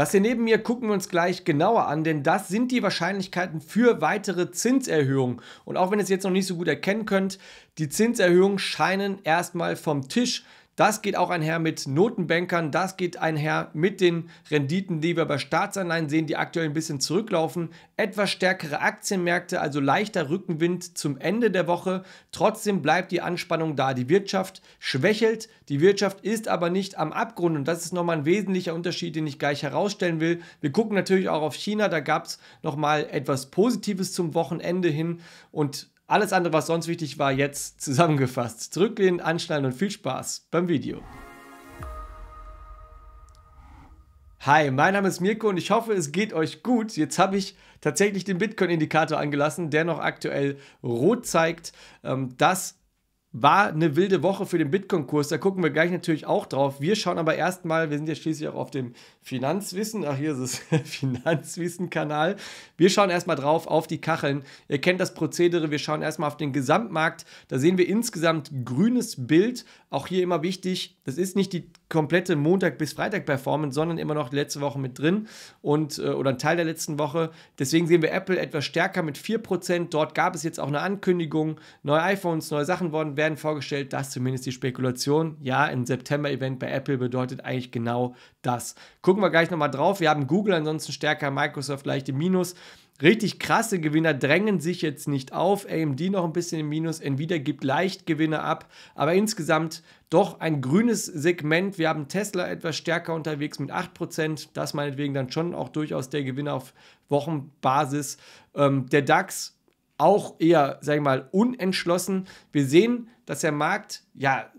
Das hier neben mir gucken wir uns gleich genauer an, denn das sind die Wahrscheinlichkeiten für weitere Zinserhöhungen. Und auch wenn ihr es jetzt noch nicht so gut erkennen könnt, die Zinserhöhungen scheinen erstmal vom Tisch. Das geht auch einher mit Notenbankern, das geht einher mit den Renditen, die wir bei Staatsanleihen sehen, die aktuell ein bisschen zurücklaufen. Etwas stärkere Aktienmärkte, also leichter Rückenwind zum Ende der Woche. Trotzdem bleibt die Anspannung da. Die Wirtschaft schwächelt, die Wirtschaft ist aber nicht am Abgrund. Und das ist nochmal ein wesentlicher Unterschied, den ich gleich herausstellen will. Wir gucken natürlich auch auf China, da gab es nochmal etwas Positives zum Wochenende hin. Und alles andere, was sonst wichtig war, jetzt zusammengefasst. Zurücklehnen, anschnallen und viel Spaß beim Video. Hi, mein Name ist Mirko und ich hoffe, es geht euch gut. Jetzt habe ich tatsächlich den Bitcoin-Indikator angelassen, der noch aktuell rot zeigt. Das war eine wilde Woche für den Bitcoin-Kurs, da gucken wir gleich natürlich auch drauf. Wir schauen aber erstmal, wir sind ja schließlich auch auf dem Finanzwissen, ach hier ist es, Finanzwissen-Kanal. Wir schauen erstmal drauf auf die Kacheln. Ihr kennt das Prozedere, wir schauen erstmal auf den Gesamtmarkt. Da sehen wir insgesamt grünes Bild, auch hier immer wichtig, das ist nicht die komplette Montag- bis Freitag-Performance, sondern immer noch die letzte Woche mit drin und oder ein Teil der letzten Woche. Deswegen sehen wir Apple etwas stärker mit 4%. Dort gab es jetzt auch eine Ankündigung, neue iPhones, neue Sachen werden vorgestellt, das zumindest die Spekulation. Ja, ein September-Event bei Apple bedeutet eigentlich genau das. Gucken wir gleich nochmal drauf. Wir haben Google ansonsten stärker, Microsoft leicht im Minus. Richtig krasse Gewinner drängen sich jetzt nicht auf. AMD noch ein bisschen im Minus, Nvidia gibt leicht Gewinne ab, aber insgesamt doch ein grünes Segment. Wir haben Tesla etwas stärker unterwegs mit 8%, das meinetwegen dann schon auch durchaus der Gewinner auf Wochenbasis. Der DAX auch eher, sag ich mal, unentschlossen. Wir sehen, dass der Markt, ja,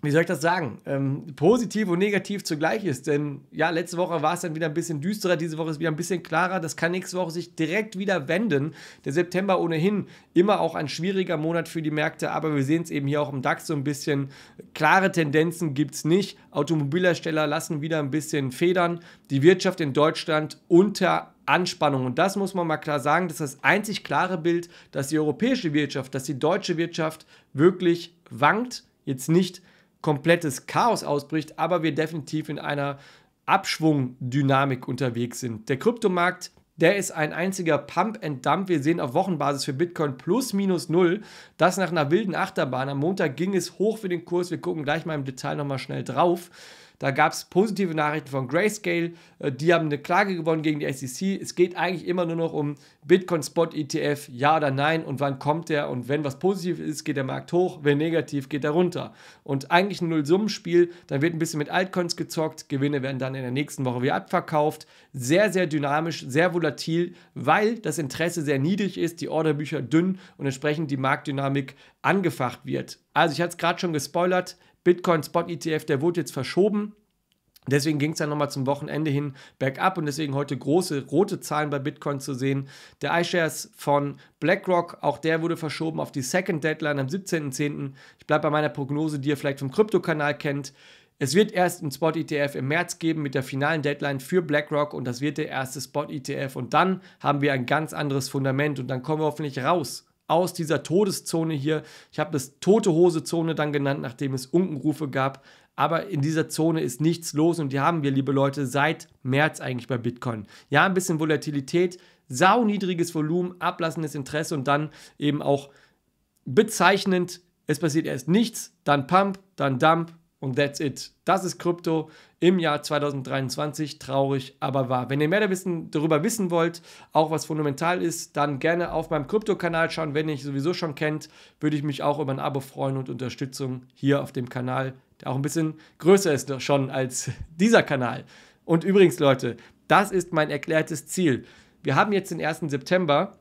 wie soll ich das sagen, positiv und negativ zugleich ist. Denn ja, letzte Woche war es dann wieder ein bisschen düsterer, diese Woche ist wieder ein bisschen klarer. Das kann nächste Woche sich direkt wieder wenden. Der September ohnehin immer auch ein schwieriger Monat für die Märkte, aber wir sehen es eben hier auch im DAX so ein bisschen. Klare Tendenzen gibt es nicht. Automobilhersteller lassen wieder ein bisschen federn. Die Wirtschaft in Deutschland unter Anspannung. Und das muss man mal klar sagen, das ist das einzig klare Bild, dass die europäische Wirtschaft, dass die deutsche Wirtschaft wirklich wankt, jetzt nicht komplettes Chaos ausbricht, aber wir definitiv in einer Abschwungdynamik unterwegs sind. Der Kryptomarkt, der ist ein einziger Pump and Dump. Wir sehen auf Wochenbasis für Bitcoin ±0. Das nach einer wilden Achterbahn. Am Montag ging es hoch für den Kurs. Wir gucken gleich mal im Detail nochmal schnell drauf. Da gab es positive Nachrichten von Grayscale, die haben eine Klage gewonnen gegen die SEC. Es geht eigentlich immer nur noch um Bitcoin-Spot-ETF, ja oder nein und wann kommt der. Und wenn was positiv ist, geht der Markt hoch, wenn negativ, geht er runter. Und eigentlich ein Nullsummenspiel, dann wird ein bisschen mit Altcoins gezockt, Gewinne werden dann in der nächsten Woche wieder abverkauft. Sehr, sehr dynamisch, sehr volatil, weil das Interesse sehr niedrig ist, die Orderbücher dünn und entsprechend die Marktdynamik angefacht wird. Also ich hatte es gerade schon gespoilert, Bitcoin-Spot-ETF, der wurde jetzt verschoben. Deswegen ging es dann nochmal zum Wochenende hin bergab und deswegen heute große rote Zahlen bei Bitcoin zu sehen. Der iShares von BlackRock, auch der wurde verschoben auf die Second Deadline am 17.10. Ich bleibe bei meiner Prognose, die ihr vielleicht vom Krypto-Kanal kennt. Es wird erst einen Spot-ETF im März geben mit der finalen Deadline für BlackRock und das wird der erste Spot-ETF. Und dann haben wir ein ganz anderes Fundament und dann kommen wir hoffentlich raus aus dieser Todeszone hier. Ich habe das Tote-Hose-Zone dann genannt, nachdem es Unkenrufe gab. Aber in dieser Zone ist nichts los und die haben wir, liebe Leute, seit März eigentlich bei Bitcoin. Ja, ein bisschen Volatilität, sauniedriges Volumen, ablassendes Interesse und dann eben auch bezeichnend, es passiert erst nichts, dann Pump, dann Dump und that's it. Das ist Krypto im Jahr 2023, traurig, aber wahr. Wenn ihr mehr darüber wissen wollt, auch was fundamental ist, dann gerne auf meinem Krypto-Kanal schauen. Wenn ihr mich sowieso schon kennt, würde ich mich auch über ein Abo freuen und Unterstützung hier auf dem Kanal, der auch ein bisschen größer ist schon als dieser Kanal. Und übrigens, Leute, das ist mein erklärtes Ziel. Wir haben jetzt den 1. September.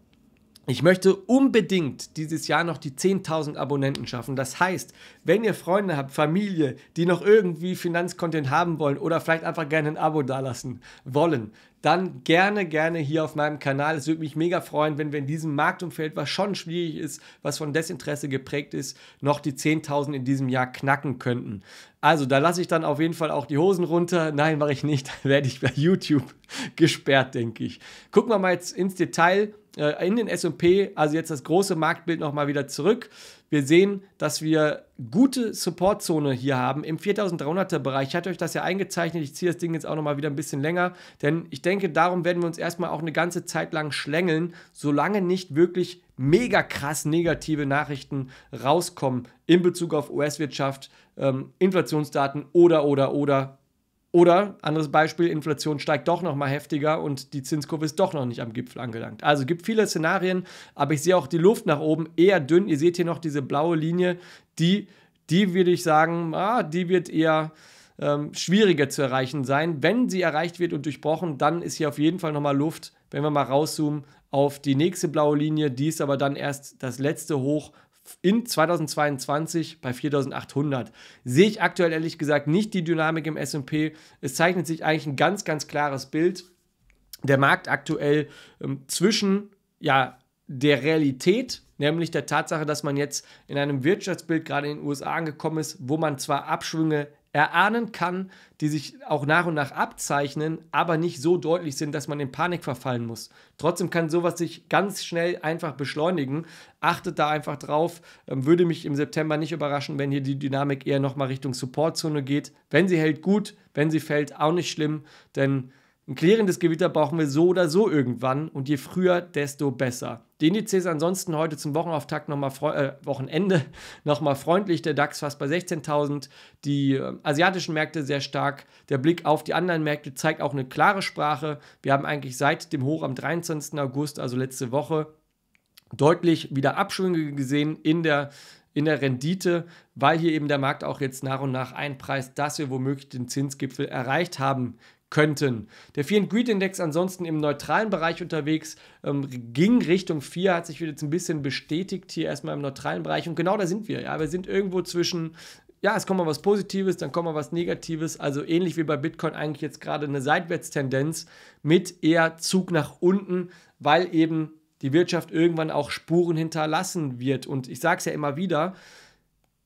Ich möchte unbedingt dieses Jahr noch die 10.000 Abonnenten schaffen. Das heißt, wenn ihr Freunde habt, Familie, die noch irgendwie Finanzcontent haben wollen oder vielleicht einfach gerne ein Abo dalassen wollen, dann gerne, gerne hier auf meinem Kanal. Es würde mich mega freuen, wenn wir in diesem Marktumfeld, was schon schwierig ist, was von Desinteresse geprägt ist, noch die 10.000 in diesem Jahr knacken könnten. Also da lasse ich dann auf jeden Fall auch die Hosen runter. Nein, mache ich nicht. Da werde ich bei YouTube gesperrt, denke ich. Gucken wir mal jetzt ins Detail. in den S&P, also jetzt das große Marktbild nochmal wieder zurück. Wir sehen, dass wir gute Supportzone hier haben im 4300er Bereich. Ich hatte euch das ja eingezeichnet, ich ziehe das Ding jetzt auch nochmal wieder ein bisschen länger, denn ich denke, darum werden wir uns erstmal auch eine ganze Zeit lang schlängeln, solange nicht wirklich mega krass negative Nachrichten rauskommen in Bezug auf US-Wirtschaft, Inflationsdaten oder, anderes Beispiel, Inflation steigt doch nochmal heftiger und die Zinskurve ist doch noch nicht am Gipfel angelangt. Also es gibt viele Szenarien, aber ich sehe auch die Luft nach oben eher dünn. Ihr seht hier noch diese blaue Linie, die würde ich sagen, die wird eher schwieriger zu erreichen sein. Wenn sie erreicht wird und durchbrochen, dann ist hier auf jeden Fall nochmal Luft, wenn wir mal rauszoomen auf die nächste blaue Linie. Die ist aber dann erst das letzte Hoch in 2022 bei 4800. Sehe ich aktuell ehrlich gesagt nicht die Dynamik im S&P. Es zeichnet sich eigentlich ein ganz, ganz klares Bild. Der Markt aktuell zwischen der Realität, nämlich der Tatsache, dass man jetzt in einem Wirtschaftsbild gerade in den USA angekommen ist, wo man zwar Abschwünge erahnen kann, die sich auch nach und nach abzeichnen, aber nicht so deutlich sind, dass man in Panik verfallen muss. Trotzdem kann sowas sich ganz schnell einfach beschleunigen. Achtet da einfach drauf. Würde mich im September nicht überraschen, wenn hier die Dynamik eher nochmal Richtung Supportzone geht. Wenn sie hält, gut. Wenn sie fällt, auch nicht schlimm. Denn ein klärendes Gewitter brauchen wir so oder so irgendwann. Und je früher, desto besser. Die Indizes ansonsten heute zum Wochenauftakt nochmal Wochenende nochmal freundlich, der DAX fast bei 16.000, die asiatischen Märkte sehr stark, der Blick auf die anderen Märkte zeigt auch eine klare Sprache. Wir haben eigentlich seit dem Hoch am 23. August, also letzte Woche, deutlich wieder Abschwünge gesehen in der Rendite, weil hier eben der Markt auch jetzt nach und nach einpreist, dass wir womöglich den Zinsgipfel erreicht haben könnten. Der Fear and Greed Index ansonsten im neutralen Bereich unterwegs, ging Richtung 4, hat sich wieder jetzt ein bisschen bestätigt hier erstmal im neutralen Bereich und genau da sind wir. Ja, wir sind irgendwo zwischen, es kommt mal was Positives, dann kommt mal was Negatives, also ähnlich wie bei Bitcoin eigentlich jetzt gerade eine Seitwärtstendenz mit eher Zug nach unten, weil eben die Wirtschaft irgendwann auch Spuren hinterlassen wird und ich sage es ja immer wieder,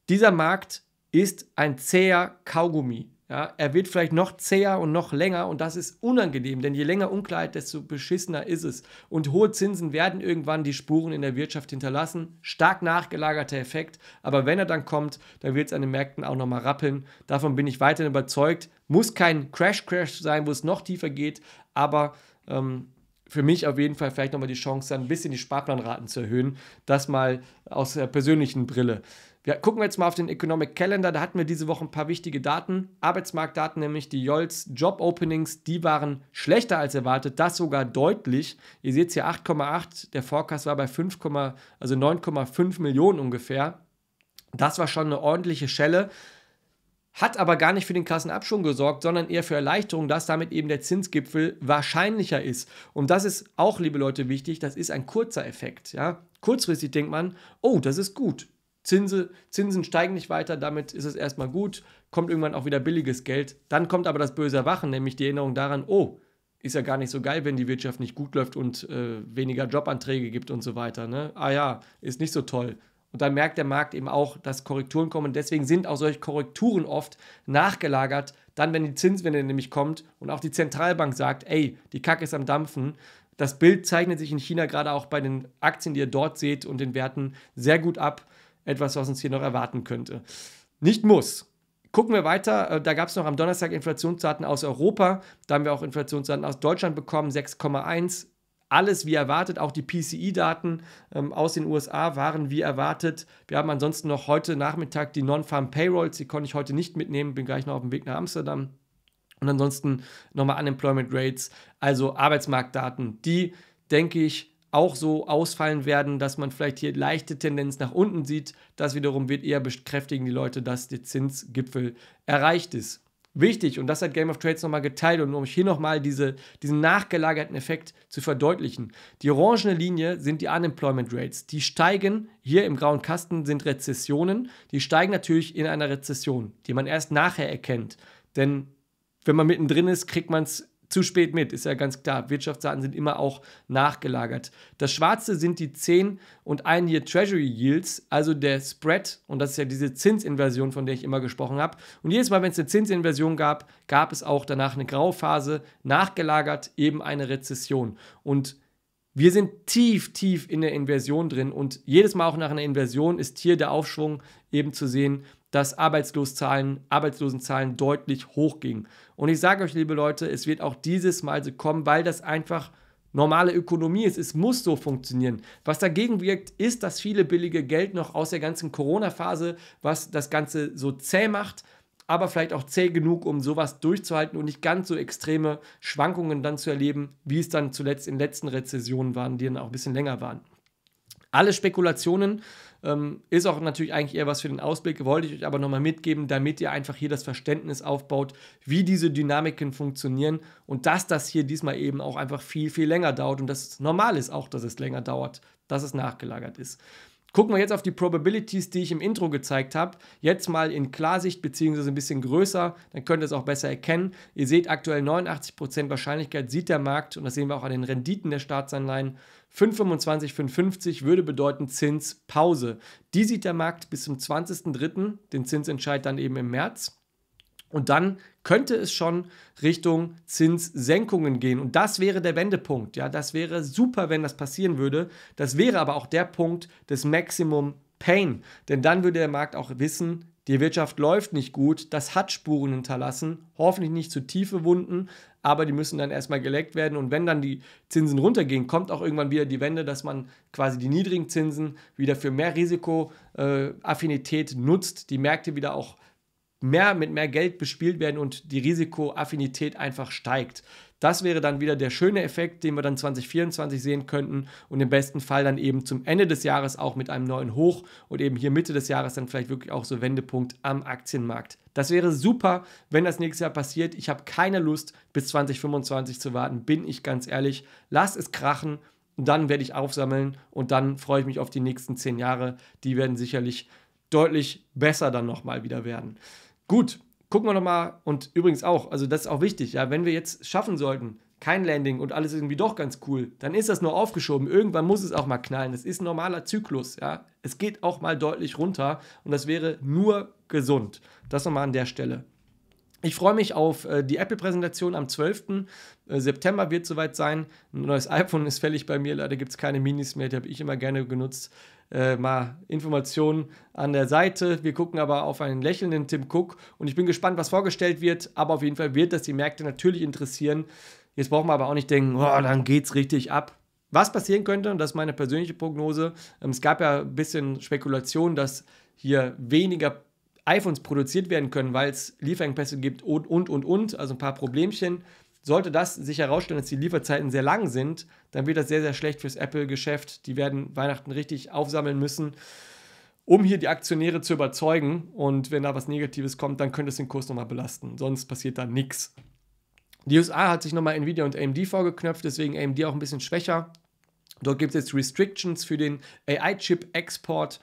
dieser Markt ist ein zäher Kaugummi. Ja, er wird vielleicht noch zäher und noch länger und das ist unangenehm, denn je länger Unklarheit, desto beschissener ist es. Und hohe Zinsen werden irgendwann die Spuren in der Wirtschaft hinterlassen. Stark nachgelagerter Effekt, aber wenn er dann kommt, dann wird es an den Märkten auch nochmal rappeln. Davon bin ich weiterhin überzeugt. Muss kein Crash sein, wo es noch tiefer geht, aber für mich auf jeden Fall vielleicht nochmal die Chance, dann ein bisschen die Sparplanraten zu erhöhen. Das mal aus der persönlichen Brille. Ja, gucken wir jetzt mal auf den Economic Calendar, da hatten wir diese Woche ein paar wichtige Daten, Arbeitsmarktdaten, nämlich die JOLTS, Job Openings, die waren schlechter als erwartet, das sogar deutlich, ihr seht es hier 8,8, der Forecast war bei 9,5 Millionen ungefähr, das war schon eine ordentliche Schelle, hat aber gar nicht für den krassen Abschwung gesorgt, sondern eher für Erleichterung, dass damit eben der Zinsgipfel wahrscheinlicher ist. Und das ist auch, liebe Leute, wichtig, das ist ein kurzer Effekt, ja, kurzfristig denkt man, oh, das ist gut. Zinsen steigen nicht weiter, damit ist es erstmal gut, kommt irgendwann auch wieder billiges Geld. Dann kommt aber das böse Erwachen, nämlich die Erinnerung daran, oh, ist ja gar nicht so geil, wenn die Wirtschaft nicht gut läuft und weniger Jobanträge gibt und so weiter. Ne? Ah ja, ist nicht so toll. Und dann merkt der Markt eben auch, dass Korrekturen kommen und deswegen sind auch solche Korrekturen oft nachgelagert, dann wenn die Zinswende nämlich kommt und auch die Zentralbank sagt, ey, die Kacke ist am Dampfen. Das Bild zeichnet sich in China gerade auch bei den Aktien, die ihr dort seht und den Werten sehr gut ab. Etwas, was uns hier noch erwarten könnte. Nicht muss. Gucken wir weiter. Da gab es noch am Donnerstag Inflationsdaten aus Europa. Da haben wir auch Inflationsdaten aus Deutschland bekommen, 6,1. Alles wie erwartet. Auch die PCI-Daten aus den USA waren wie erwartet. Wir haben ansonsten noch heute Nachmittag die Non-Farm-Payrolls. Die konnte ich heute nicht mitnehmen. Bin gleich noch auf dem Weg nach Amsterdam. Und ansonsten nochmal Unemployment Rates, also Arbeitsmarktdaten. Die, denke ich, auch so ausfallen werden, dass man vielleicht hier leichte Tendenz nach unten sieht. Das wiederum wird eher bekräftigen die Leute, dass der Zinsgipfel erreicht ist. Wichtig, und das hat Game of Trades nochmal geteilt, und um hier nochmal diesen nachgelagerten Effekt zu verdeutlichen. Die orangene Linie sind die Unemployment Rates. Die steigen, hier im grauen Kasten sind Rezessionen, die steigen natürlich in einer Rezession, die man erst nachher erkennt. Denn wenn man mittendrin ist, kriegt man es zu spät mit, ist ja ganz klar. Wirtschaftsdaten sind immer auch nachgelagert. Das Schwarze sind die 10 und 1 hier Treasury Yields, also der Spread. Und das ist ja diese Zinsinversion, von der ich immer gesprochen habe. Und jedes Mal, wenn es eine Zinsinversion gab, gab es auch danach eine Grauphase, nachgelagert eben eine Rezession. Und Wir sind tief, tief in der Inversion drin und jedes Mal auch nach einer Inversion ist hier der Aufschwung eben zu sehen, dass Arbeitslosenzahlen deutlich hochgingen. Und ich sage euch, liebe Leute, es wird auch dieses Mal so kommen, weil das einfach normale Ökonomie ist. Es muss so funktionieren. Was dagegen wirkt, ist das viele billige Geld noch aus der ganzen Corona-Phase, was das Ganze so zäh macht, aber vielleicht auch zäh genug, um sowas durchzuhalten und nicht ganz so extreme Schwankungen dann zu erleben, wie es dann zuletzt in den letzten Rezessionen waren, die dann auch ein bisschen länger waren. Alle Spekulationen ist auch natürlich eigentlich eher was für den Ausblick, wollte ich euch aber nochmal mitgeben, damit ihr einfach hier das Verständnis aufbaut, wie diese Dynamiken funktionieren und dass das hier diesmal eben auch einfach viel, viel länger dauert und dass es normal ist auch, dass es länger dauert, dass es nachgelagert ist. Gucken wir jetzt auf die Probabilities, die ich im Intro gezeigt habe, jetzt mal in Klarsicht bzw. ein bisschen größer, dann könnt ihr es auch besser erkennen. Ihr seht aktuell 89% Wahrscheinlichkeit sieht der Markt und das sehen wir auch an den Renditen der Staatsanleihen. 5,25, 5,50 würde bedeuten Zinspause. Die sieht der Markt bis zum 20.03., den Zinsentscheid dann eben im März. Und dann könnte es schon Richtung Zinssenkungen gehen. Und das wäre der Wendepunkt. Ja, das wäre super, wenn das passieren würde. Das wäre aber auch der Punkt des Maximum Pain. Denn dann würde der Markt auch wissen, die Wirtschaft läuft nicht gut. Das hat Spuren hinterlassen. Hoffentlich nicht zu tiefe Wunden. Aber die müssen dann erstmal geleckt werden. Und wenn dann die Zinsen runtergehen, kommt auch irgendwann wieder die Wende, dass man quasi die niedrigen Zinsen wieder für mehr Risikoaffinität nutzt. Die Märkte wieder auch mit mehr Geld bespielt werden und die Risikoaffinität einfach steigt. Das wäre dann wieder der schöne Effekt, den wir dann 2024 sehen könnten und im besten Fall dann eben zum Ende des Jahres auch mit einem neuen Hoch und eben hier Mitte des Jahres dann vielleicht wirklich auch so Wendepunkt am Aktienmarkt. Das wäre super, wenn das nächstes Jahr passiert. Ich habe keine Lust, bis 2025 zu warten, bin ich ganz ehrlich. Lasst es krachen und dann werde ich aufsammeln und dann freue ich mich auf die nächsten 10 Jahre. Die werden sicherlich deutlich besser dann nochmal wieder werden. Gut, gucken wir nochmal und übrigens auch, also das ist auch wichtig, ja, wenn wir jetzt schaffen sollten, kein Landing und alles irgendwie doch ganz cool, dann ist das nur aufgeschoben, irgendwann muss es auch mal knallen, das ist ein normaler Zyklus, ja, es geht auch mal deutlich runter und das wäre nur gesund, das nochmal an der Stelle. Ich freue mich auf die Apple-Präsentation am 12. September wird soweit sein. Ein neues iPhone ist fällig bei mir, leider gibt es keine Minis mehr, die habe ich immer gerne genutzt. Mal Informationen an der Seite. Wir gucken aber auf einen lächelnden Tim Cook und ich bin gespannt, was vorgestellt wird, aber auf jeden Fall wird das die Märkte natürlich interessieren. Jetzt brauchen wir aber auch nicht denken, oh, dann geht's richtig ab. Was passieren könnte, und das ist meine persönliche Prognose, es gab ja ein bisschen Spekulation, dass hier weniger iPhones produziert werden können, weil es Lieferengpässe gibt und, also ein paar Problemchen. Sollte das sich herausstellen, dass die Lieferzeiten sehr lang sind, dann wird das sehr, sehr schlecht fürs Apple-Geschäft. Die werden Weihnachten richtig aufsammeln müssen, um hier die Aktionäre zu überzeugen. Und wenn da was Negatives kommt, dann könnte es den Kurs nochmal belasten. Sonst passiert da nichts. Die USA hat sich nochmal Nvidia und AMD vorgeknöpft, deswegen AMD auch ein bisschen schwächer. Dort gibt es jetzt Restrictions für den AI-Chip-Export.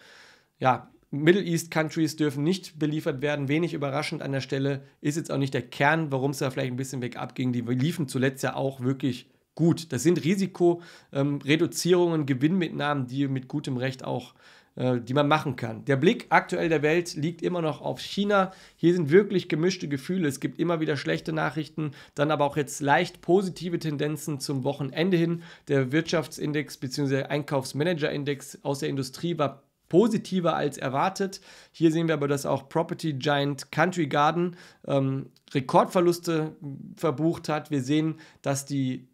Ja, Middle East Countries dürfen nicht beliefert werden, wenig überraschend an der Stelle, ist jetzt auch nicht der Kern, warum es da vielleicht ein bisschen bergab ging, die liefen zuletzt ja auch wirklich gut. Das sind Risikoreduzierungen, Gewinnmitnahmen, die mit gutem Recht auch, die man machen kann. Der Blick aktuell der Welt liegt immer noch auf China. Hier sind wirklich gemischte Gefühle. Es gibt immer wieder schlechte Nachrichten, dann aber auch jetzt leicht positive Tendenzen zum Wochenende hin. Der Wirtschaftsindex bzw. Einkaufsmanagerindex aus der Industrie war positiver als erwartet. Hier sehen wir aber, dass auch Property Giant Country Garden Rekordverluste verbucht hat. Wir sehen, dass die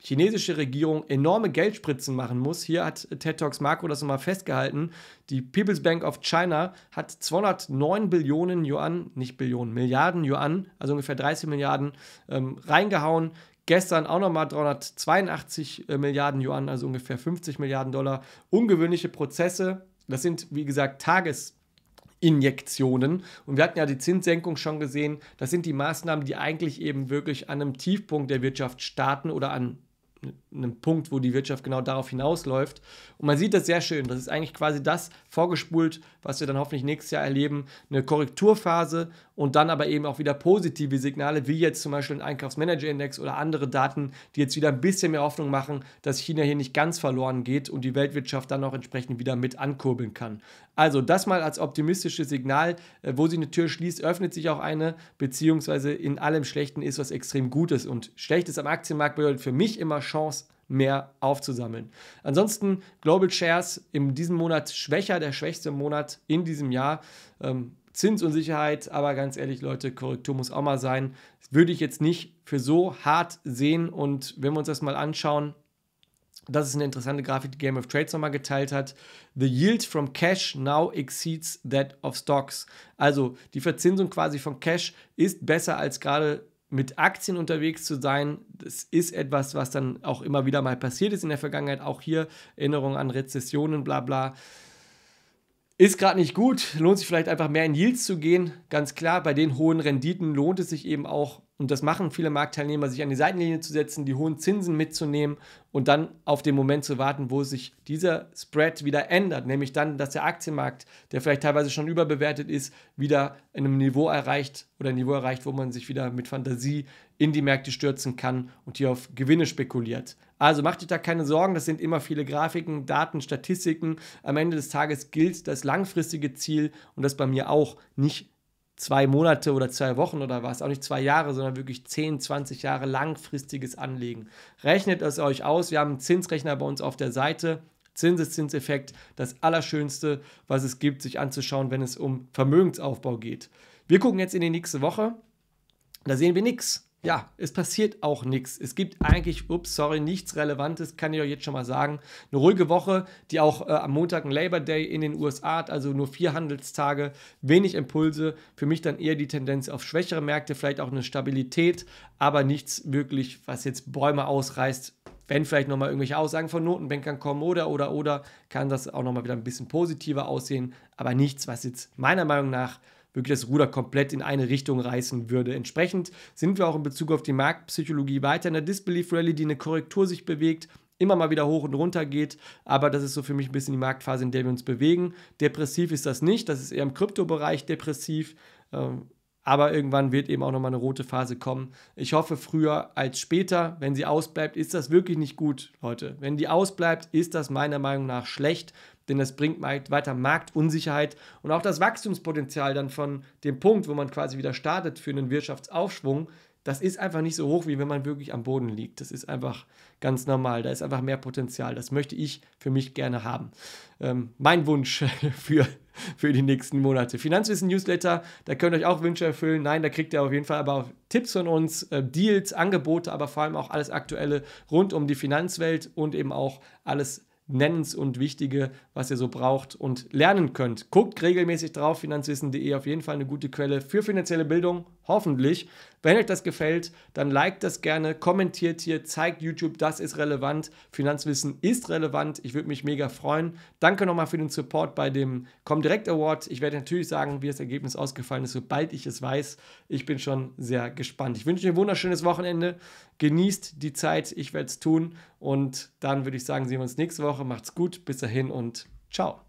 chinesische Regierung enorme Geldspritzen machen muss. Hier hat Ted Talks Marco das nochmal festgehalten. Die People's Bank of China hat 209 Billionen Yuan, nicht Billionen, Milliarden Yuan, also ungefähr 30 Milliarden reingehauen. Gestern auch nochmal 382 Milliarden Yuan, also ungefähr 50 Milliarden Dollar. Ungewöhnliche Prozesse, das sind wie gesagt Tagesinjektionen. Und wir hatten ja die Zinssenkung schon gesehen. Das sind die Maßnahmen, die eigentlich eben wirklich an einem Tiefpunkt der Wirtschaft starten oder an einem Punkt, wo die Wirtschaft genau darauf hinausläuft. Und man sieht das sehr schön. Das ist eigentlich quasi das vorgespult, was wir dann hoffentlich nächstes Jahr erleben. Eine Korrekturphase und dann aber eben auch wieder positive Signale, wie jetzt zum Beispiel ein Einkaufsmanagerindex oder andere Daten, die jetzt wieder ein bisschen mehr Hoffnung machen, dass China hier nicht ganz verloren geht und die Weltwirtschaft dann auch entsprechend wieder mit ankurbeln kann. Also das mal als optimistisches Signal. Wo sich eine Tür schließt, öffnet sich auch eine, beziehungsweise in allem Schlechten ist was extrem Gutes. Und Schlechtes am Aktienmarkt bedeutet für mich immer Chance, mehr aufzusammeln. Ansonsten Global Shares in diesem Monat schwächer, der schwächste Monat in diesem Jahr. Zinsunsicherheit, aber ganz ehrlich, Leute, Korrektur muss auch mal sein. Das würde ich jetzt nicht für so hart sehen. Und wenn wir uns das mal anschauen, das ist eine interessante Grafik, die Game of Trades nochmal geteilt hat. The yield from cash now exceeds that of stocks. Also die Verzinsung quasi von Cash ist besser als gerade mit Aktien unterwegs zu sein. Das ist etwas, was dann auch immer wieder mal passiert ist in der Vergangenheit. Auch hier Erinnerung an Rezessionen, bla bla. Ist gerade nicht gut, lohnt sich vielleicht einfach mehr in Yields zu gehen. Ganz klar, bei den hohen Renditen lohnt es sich eben auch, und das machen viele Marktteilnehmer, sich an die Seitenlinie zu setzen, die hohen Zinsen mitzunehmen und dann auf den Moment zu warten, wo sich dieser Spread wieder ändert. Nämlich dann, dass der Aktienmarkt, der vielleicht teilweise schon überbewertet ist, wieder in einem Niveau erreicht oder ein Niveau erreicht, wo man sich wieder mit Fantasie in die Märkte stürzen kann und hier auf Gewinne spekuliert. Also macht euch da keine Sorgen, das sind immer viele Grafiken, Daten, Statistiken. Am Ende des Tages gilt das langfristige Ziel und das bei mir auch nicht 2 Monate oder 2 Wochen oder was, auch nicht 2 Jahre, sondern wirklich 10, 20 Jahre langfristiges Anlegen. Rechnet es euch aus, wir haben einen Zinsrechner bei uns auf der Seite. Zinseszinseffekt, das Allerschönste, was es gibt, sich anzuschauen, wenn es um Vermögensaufbau geht. Wir gucken jetzt in die nächste Woche, da sehen wir nichts. Ja, es passiert auch nichts. Es gibt eigentlich, nichts Relevantes, kann ich euch jetzt schon mal sagen. Eine ruhige Woche, die auch am Montag ein Labor Day in den USA hat, also nur 4 Handelstage, wenig Impulse. Für mich dann eher die Tendenz auf schwächere Märkte, vielleicht auch eine Stabilität, aber nichts wirklich, was jetzt Bäume ausreißt. Wenn vielleicht nochmal irgendwelche Aussagen von Notenbankern kommen oder, kann das auch nochmal wieder ein bisschen positiver aussehen. Aber nichts, was jetzt meiner Meinung nach wirklich das Ruder komplett in eine Richtung reißen würde. Entsprechend sind wir auch in Bezug auf die Marktpsychologie weiter in der Disbelief Rally, die eine Korrektur sich bewegt, immer mal wieder hoch und runter geht, aber das ist so für mich ein bisschen die Marktphase, in der wir uns bewegen. Depressiv ist das nicht, das ist eher im Kryptobereich depressiv, aber irgendwann wird eben auch nochmal eine rote Phase kommen. Ich hoffe, früher als später. Wenn sie ausbleibt, ist das wirklich nicht gut, Leute. Wenn die ausbleibt, ist das meiner Meinung nach schlecht, denn das bringt weiter Marktunsicherheit und auch das Wachstumspotenzial dann von dem Punkt, wo man quasi wieder startet für einen Wirtschaftsaufschwung, das ist einfach nicht so hoch, wie wenn man wirklich am Boden liegt. Das ist einfach ganz normal. Da ist einfach mehr Potenzial. Das möchte ich für mich gerne haben. Mein Wunsch für die nächsten Monate. Finanzwissen-Newsletter, da könnt ihr euch auch Wünsche erfüllen. Nein, da kriegt ihr auf jeden Fall aber auch Tipps von uns, Deals, Angebote, aber vor allem auch alles Aktuelle rund um die Finanzwelt und eben auch alles Nennens und Wichtige, was ihr so braucht und lernen könnt. Guckt regelmäßig drauf, finanzwissen.de, auf jeden Fall eine gute Quelle für finanzielle Bildung, hoffentlich. Wenn euch das gefällt, dann liked das gerne, kommentiert hier, zeigt YouTube, das ist relevant, Finanzwissen ist relevant, ich würde mich mega freuen. Danke nochmal für den Support bei dem Comdirect Award. Ich werde natürlich sagen, wie das Ergebnis ausgefallen ist, sobald ich es weiß. Ich bin schon sehr gespannt. Ich wünsche euch ein wunderschönes Wochenende, genießt die Zeit, ich werde es tun und dann würde ich sagen, sehen wir uns nächste Woche. Macht's gut, bis dahin und ciao.